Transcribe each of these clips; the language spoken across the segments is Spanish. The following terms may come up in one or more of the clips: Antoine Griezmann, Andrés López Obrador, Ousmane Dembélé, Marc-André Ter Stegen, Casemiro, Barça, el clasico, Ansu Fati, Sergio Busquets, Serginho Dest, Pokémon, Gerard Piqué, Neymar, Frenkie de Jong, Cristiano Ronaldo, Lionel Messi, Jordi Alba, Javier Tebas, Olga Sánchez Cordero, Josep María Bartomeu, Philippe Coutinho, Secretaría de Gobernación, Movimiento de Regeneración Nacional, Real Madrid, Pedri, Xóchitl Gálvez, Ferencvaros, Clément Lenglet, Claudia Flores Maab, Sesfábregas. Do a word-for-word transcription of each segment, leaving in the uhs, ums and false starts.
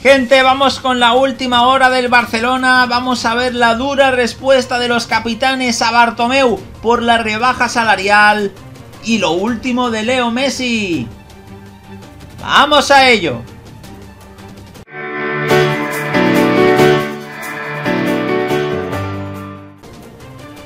Gente, vamos con la última hora del Barcelona. Vamos a ver la dura respuesta de los capitanes a Bartomeu por la rebaja salarial y lo último de Leo Messi. ¡Vamos a ello!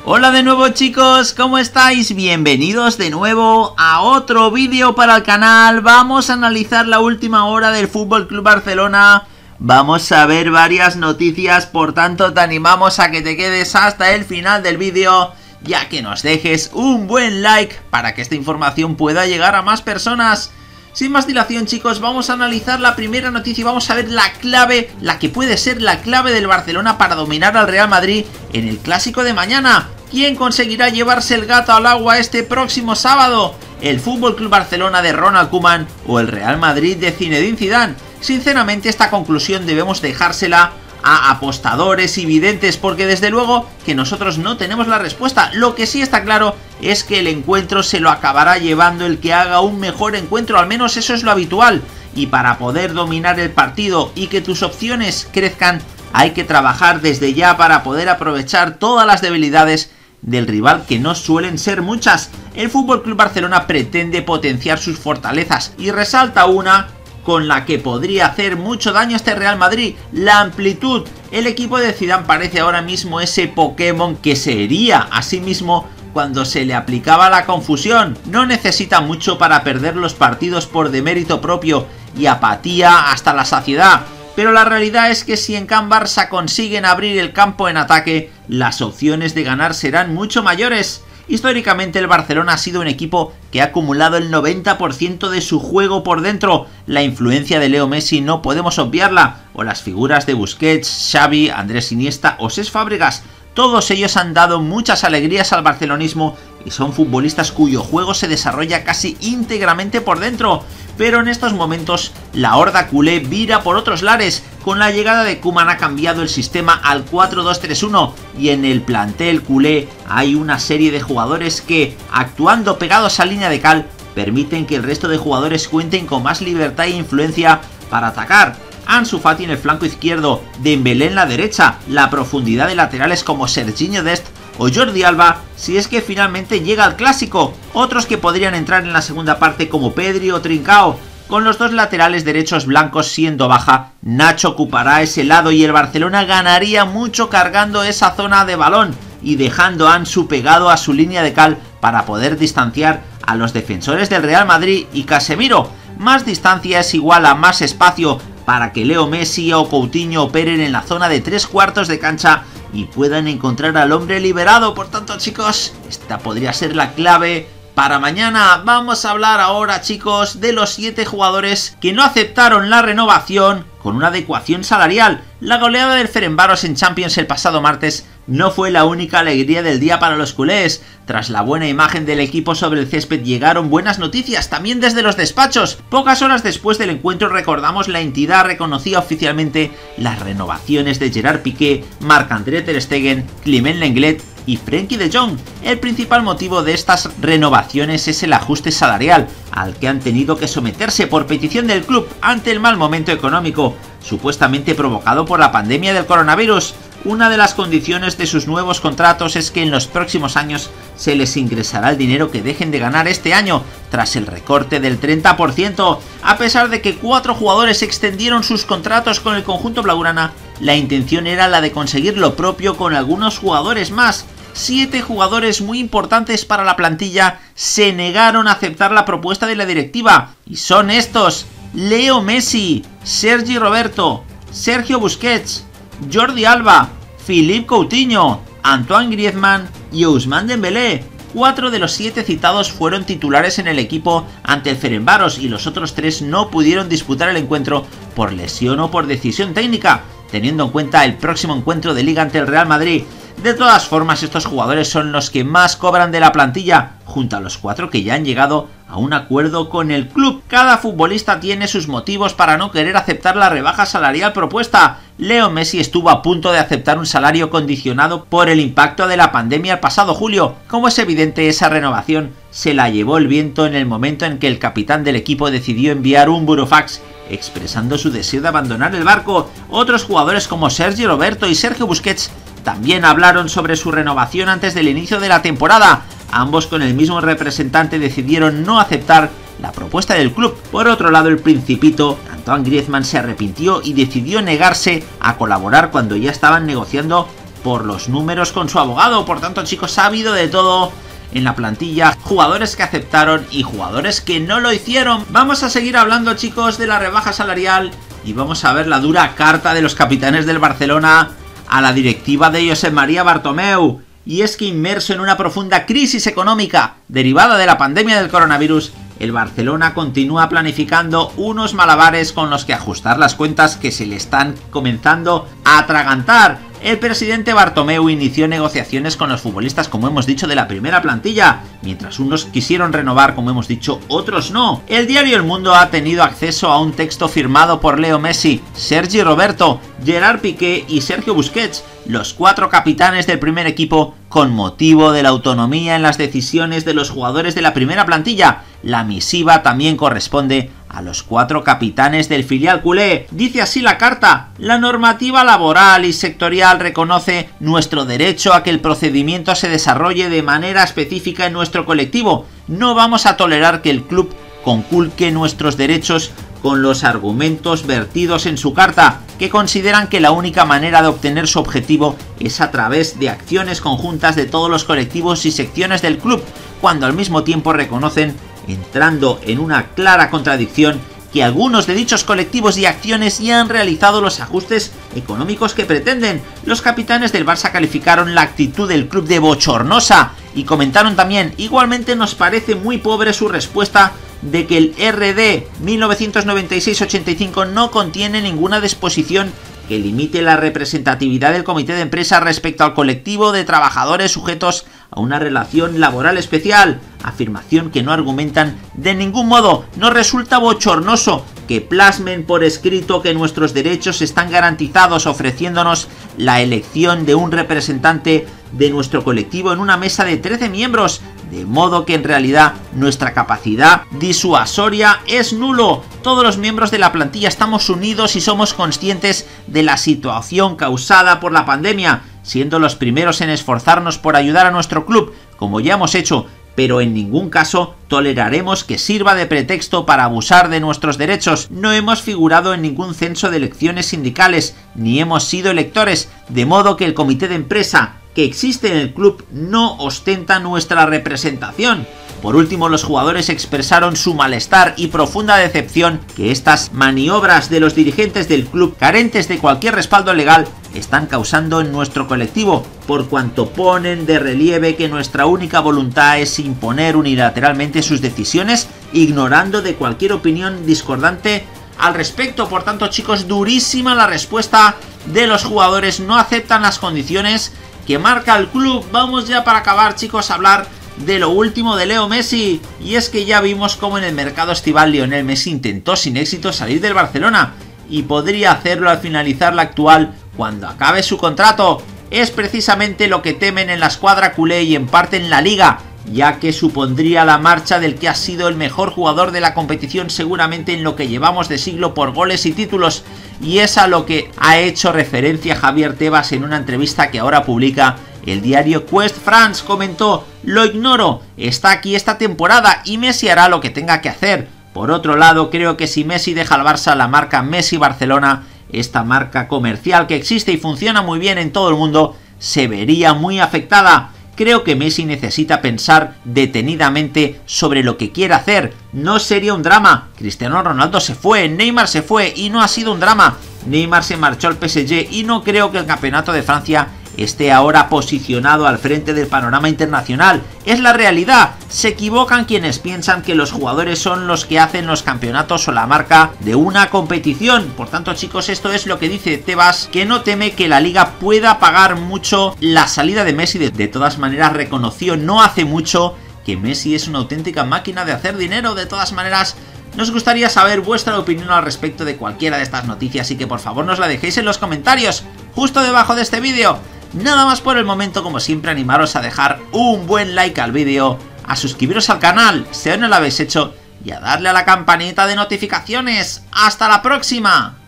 Hola de nuevo chicos, ¿cómo estáis? Bienvenidos de nuevo a otro vídeo para el canal. Vamos a analizar la última hora del F C Barcelona. Vamos a ver varias noticias, por tanto te animamos a que te quedes hasta el final del vídeo, ya que nos dejes un buen like para que esta información pueda llegar a más personas. Sin más dilación chicos, vamos a analizar la primera noticia y vamos a ver la clave, la que puede ser la clave del Barcelona para dominar al Real Madrid en el clásico de mañana. ¿Quién conseguirá llevarse el gato al agua este próximo sábado? ¿El F C Barcelona de Ronald Koeman o el Real Madrid de Zinedine Zidane? Sinceramente esta conclusión debemos dejársela a apostadores y videntes, porque desde luego que nosotros no tenemos la respuesta. Lo que sí está claro es que el encuentro se lo acabará llevando el que haga un mejor encuentro, al menos eso es lo habitual. Y para poder dominar el partido y que tus opciones crezcan, hay que trabajar desde ya para poder aprovechar todas las debilidades del rival, que no suelen ser muchas. El F C Barcelona pretende potenciar sus fortalezas y resalta una con la que podría hacer mucho daño este Real Madrid: la amplitud. El equipo de Zidane parece ahora mismo ese Pokémon que se hería a sí mismo cuando se le aplicaba la confusión. No necesita mucho para perder los partidos por demérito propio y apatía hasta la saciedad. Pero la realidad es que si en Camp Barça consiguen abrir el campo en ataque, las opciones de ganar serán mucho mayores. Históricamente el Barcelona ha sido un equipo que ha acumulado el noventa por ciento de su juego por dentro. La influencia de Leo Messi no podemos obviarla, o las figuras de Busquets, Xavi, Andrés Iniesta o Sesfábregas. Todos ellos han dado muchas alegrías al barcelonismo y son futbolistas cuyo juego se desarrolla casi íntegramente por dentro. Pero en estos momentos la horda culé vira por otros lares. Con la llegada de Koeman ha cambiado el sistema al cuatro dos tres uno y en el plantel culé hay una serie de jugadores que, actuando pegados a línea de cal, permiten que el resto de jugadores cuenten con más libertad e influencia para atacar. Ansu Fati en el flanco izquierdo, Dembélé en la derecha, la profundidad de laterales como Serginho Dest o Jordi Alba, si es que finalmente llega al clásico. Otros que podrían entrar en la segunda parte como Pedri o Trincao. Con los dos laterales derechos blancos siendo baja, Nacho ocupará ese lado y el Barcelona ganaría mucho cargando esa zona de balón y dejando a Ansu pegado a su línea de cal para poder distanciar a los defensores del Real Madrid y Casemiro. Más distancia es igual a más espacio para que Leo Messi o Coutinho operen en la zona de tres cuartos de cancha y puedan encontrar al hombre liberado. Por tanto chicos, esta podría ser la clave para mañana. Vamos a hablar ahora chicos de los siete jugadores que no aceptaron la renovación con una adecuación salarial. La goleada del Ferencvaros en Champions el pasado martes no fue la única alegría del día para los culés. Tras la buena imagen del equipo sobre el césped llegaron buenas noticias también desde los despachos. Pocas horas después del encuentro, recordamos, la entidad reconocía oficialmente las renovaciones de Gerard Piqué, Marc-André Ter Stegen, Clément Lenglet y Frenkie de Jong. El principal motivo de estas renovaciones es el ajuste salarial al que han tenido que someterse por petición del club ante el mal momento económico supuestamente provocado por la pandemia del coronavirus. Una de las condiciones de sus nuevos contratos es que en los próximos años se les ingresará el dinero que dejen de ganar este año tras el recorte del treinta por ciento. A pesar de que cuatro jugadores extendieron sus contratos con el conjunto blaugrana, la intención era la de conseguir lo propio con algunos jugadores más. Siete jugadores muy importantes para la plantilla se negaron a aceptar la propuesta de la directiva y son estos: Leo Messi, Sergi Roberto, Sergio Busquets, Jordi Alba, Philippe Coutinho, Antoine Griezmann y Ousmane Dembélé. Cuatro de los siete citados fueron titulares en el equipo ante el Ferencvaros y los otros tres no pudieron disputar el encuentro por lesión o por decisión técnica, teniendo en cuenta el próximo encuentro de Liga ante el Real Madrid. De todas formas, estos jugadores son los que más cobran de la plantilla, junto a los cuatro que ya han llegado a un acuerdo con el club. Cada futbolista tiene sus motivos para no querer aceptar la rebaja salarial propuesta. Leo Messi estuvo a punto de aceptar un salario condicionado por el impacto de la pandemia el pasado julio. Como es evidente, esa renovación se la llevó el viento en el momento en que el capitán del equipo decidió enviar un burofax expresando su deseo de abandonar el barco. Otros jugadores como Sergi Roberto y Sergio Busquets también hablaron sobre su renovación antes del inicio de la temporada. Ambos con el mismo representante decidieron no aceptar la propuesta del club. Por otro lado, el Principito, Antoine Griezmann, se arrepintió y decidió negarse a colaborar cuando ya estaban negociando por los números con su abogado. Por tanto, chicos, ha habido de todo en la plantilla, jugadores que aceptaron y jugadores que no lo hicieron. Vamos a seguir hablando, chicos, de la rebaja salarial y vamos a ver la dura carta de los capitanes del Barcelona a la directiva de Josep María Bartomeu. Y es que, inmerso en una profunda crisis económica derivada de la pandemia del coronavirus, el Barcelona continúa planificando unos malabares con los que ajustar las cuentas que se le están comenzando a atragantar. El presidente Bartomeu inició negociaciones con los futbolistas, como hemos dicho, de la primera plantilla. Mientras unos quisieron renovar, como hemos dicho, otros no. El diario El Mundo ha tenido acceso a un texto firmado por Leo Messi, Sergi Roberto, Gerard Piqué y Sergio Busquets, los cuatro capitanes del primer equipo, con motivo de la autonomía en las decisiones de los jugadores de la primera plantilla. La misiva también corresponde a los cuatro capitanes del filial culé. Dice así la carta: la normativa laboral y sectorial reconoce nuestro derecho a que el procedimiento se desarrolle de manera específica en nuestro colectivo. No vamos a tolerar que el club conculque nuestros derechos con los argumentos vertidos en su carta, que consideran que la única manera de obtener su objetivo es a través de acciones conjuntas de todos los colectivos y secciones del club, cuando al mismo tiempo reconocen, entrando en una clara contradicción, que algunos de dichos colectivos y acciones ya han realizado los ajustes económicos que pretenden. Los capitanes del Barça calificaron la actitud del club de bochornosa y comentaron también: igualmente nos parece muy pobre su respuesta de que el R D mil novecientos noventa y seis ochenta y cinco no contiene ninguna disposición que limite la representatividad del comité de empresa respecto al colectivo de trabajadores sujetos a una relación laboral especial, afirmación que no argumentan de ningún modo. Nos resulta bochornoso que plasmen por escrito que nuestros derechos están garantizados, ofreciéndonos la elección de un representante de nuestro colectivo en una mesa de trece miembros, de modo que en realidad nuestra capacidad disuasoria es nulo. Todos los miembros de la plantilla estamos unidos y somos conscientes de la situación causada por la pandemia, siendo los primeros en esforzarnos por ayudar a nuestro club, como ya hemos hecho, pero en ningún caso toleraremos que sirva de pretexto para abusar de nuestros derechos. No hemos figurado en ningún censo de elecciones sindicales, ni hemos sido electores, de modo que el comité de empresa que existe en el club no ostenta nuestra representación. Por último, los jugadores expresaron su malestar y profunda decepción que estas maniobras de los dirigentes del club, carentes de cualquier respaldo legal, están causando en nuestro colectivo, por cuanto ponen de relieve que nuestra única voluntad es imponer unilateralmente sus decisiones, ignorando de cualquier opinión discordante al respecto. Por tanto, chicos, durísima la respuesta de los jugadores. No aceptan las condiciones que marca el club. Vamos ya para acabar, chicos, a hablar de lo último de Leo Messi, y es que ya vimos cómo en el mercado estival Lionel Messi intentó sin éxito salir del Barcelona, y podría hacerlo al finalizar la actual cuando acabe su contrato. Es precisamente lo que temen en la escuadra culé y en parte en la liga, ya que supondría la marcha del que ha sido el mejor jugador de la competición seguramente en lo que llevamos de siglo por goles y títulos, y es a lo que ha hecho referencia Javier Tebas en una entrevista que ahora publica el diario Quest France. Comentó: lo ignoro, está aquí esta temporada y Messi hará lo que tenga que hacer. Por otro lado, creo que si Messi deja al Barça, la marca Messi Barcelona, esta marca comercial que existe y funciona muy bien en todo el mundo, se vería muy afectada. Creo que Messi necesita pensar detenidamente sobre lo que quiere hacer. No sería un drama. Cristiano Ronaldo se fue, Neymar se fue y no ha sido un drama. Neymar se marchó al P S G y no creo que el campeonato de Francia esté ahora posicionado al frente del panorama internacional. Es la realidad. Se equivocan quienes piensan que los jugadores son los que hacen los campeonatos o la marca de una competición. Por tanto, chicos, esto es lo que dice Tebas, que no teme que la liga pueda pagar mucho la salida de Messi. De todas maneras, reconoció no hace mucho que Messi es una auténtica máquina de hacer dinero. De todas maneras, nos gustaría saber vuestra opinión al respecto de cualquiera de estas noticias, así que por favor nos la dejéis en los comentarios justo debajo de este vídeo. Nada más por el momento. Como siempre, animaros a dejar un buen like al vídeo, a suscribiros al canal si aún no lo habéis hecho, y a darle a la campanita de notificaciones. ¡Hasta la próxima!